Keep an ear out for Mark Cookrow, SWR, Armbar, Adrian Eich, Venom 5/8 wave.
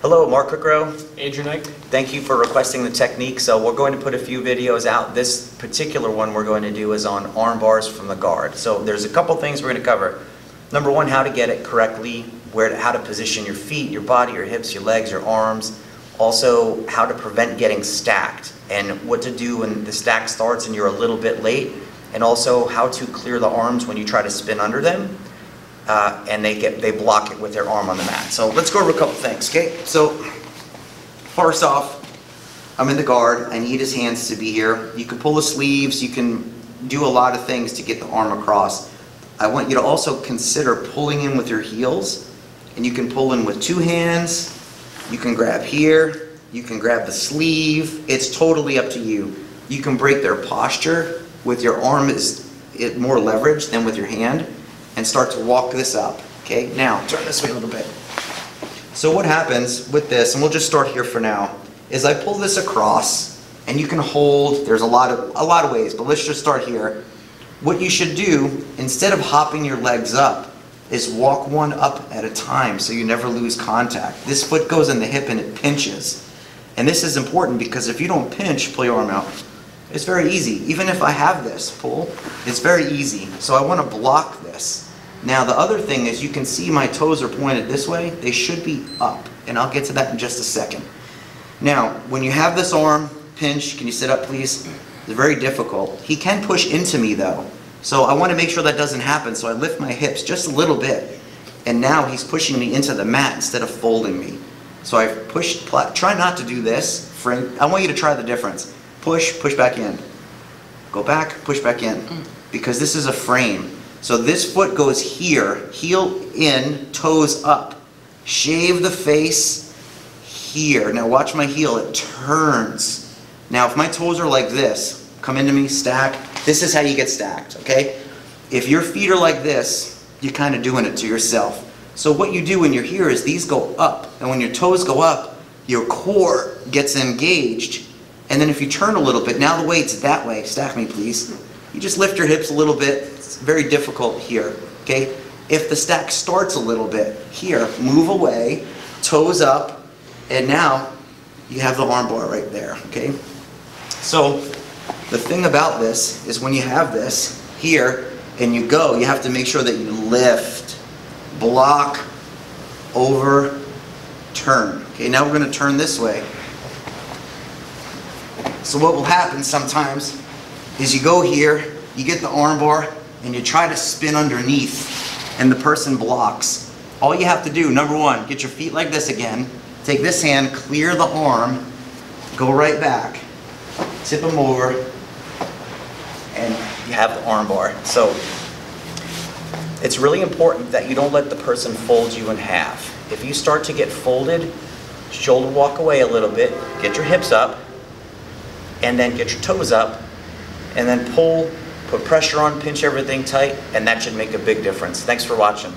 Hello, Mark Cookrow. Adrian Eich. Thank you for requesting the technique. So we're going to put a few videos out. This particular one we're going to do is on arm bars from the guard. So there's a couple things we're going to cover. Number one, how to get it correctly, how to position your feet, your body, your hips, your legs, your arms. Also, how to prevent getting stacked and what to do when the stack starts and you're a little bit late. And also, how to clear the arms when you try to spin under them. And they block it with their arm on the mat. So let's go over a couple things, okay? So first off, I'm in the guard. I need his hands to be here. You can pull the sleeves. You can do a lot of things to get the arm across. I want you to also consider pulling in with your heels. And you can pull in with two hands. You can grab here. You can grab the sleeve. It's totally up to you. You can break their posture with your arm is more leverage than with your hand, and start to walk this up, okay? Now, turn this way a little bit. So what happens with this, and we'll just start here for now, is I pull this across, and you can hold, there's a lot of ways, but let's just start here. What you should do, instead of hopping your legs up, is walk one up at a time so you never lose contact. This foot goes in the hip and it pinches. And this is important because if you don't pinch, pull your arm out. It's very easy. Even if I have this pull, it's very easy. So I want to block this. Now the other thing is you can see my toes are pointed this way. They should be up, and I'll get to that in just a second. Now, when you have this arm pinched, can you sit up please? It's very difficult. He can push into me though. So I want to make sure that doesn't happen. So I lift my hips just a little bit, and now he's pushing me into the mat instead of folding me. So I've pushed, try not to do this. I want you to try the difference. Push, push back in. Go back, push back in. Because this is a frame. So this foot goes here, heel in, toes up. Shave the face here. Now watch my heel, it turns. Now if my toes are like this, come into me, stack. This is how you get stacked, okay? If your feet are like this, you're kind of doing it to yourself. So what you do when you're here is these go up. And when your toes go up, your core gets engaged. And then if you turn a little bit, now the weight's that way, stack me please. You just lift your hips a little bit. It's very difficult here, okay? If the stack starts a little bit, here, move away, toes up, and now you have the arm bar right there, okay? So the thing about this is when you have this here and you go, you have to make sure that you lift, block, over, turn. Okay, now we're gonna turn this way. So what will happen sometimes is you go here, you get the arm bar, and you try to spin underneath, and the person blocks. All you have to do, number one, get your feet like this again, take this hand, clear the arm, go right back, tip them over, and you have the arm bar. So it's really important that you don't let the person fold you in half. If you start to get folded, shoulder walk away a little bit, get your hips up, and then get your toes up, and then pull, put pressure on, pinch everything tight, and that should make a big difference. Thanks for watching.